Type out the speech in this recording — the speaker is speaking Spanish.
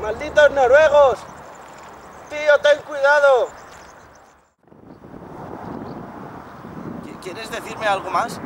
¡Malditos noruegos! ¡Tío, ten cuidado! ¿Quieres decirme algo más?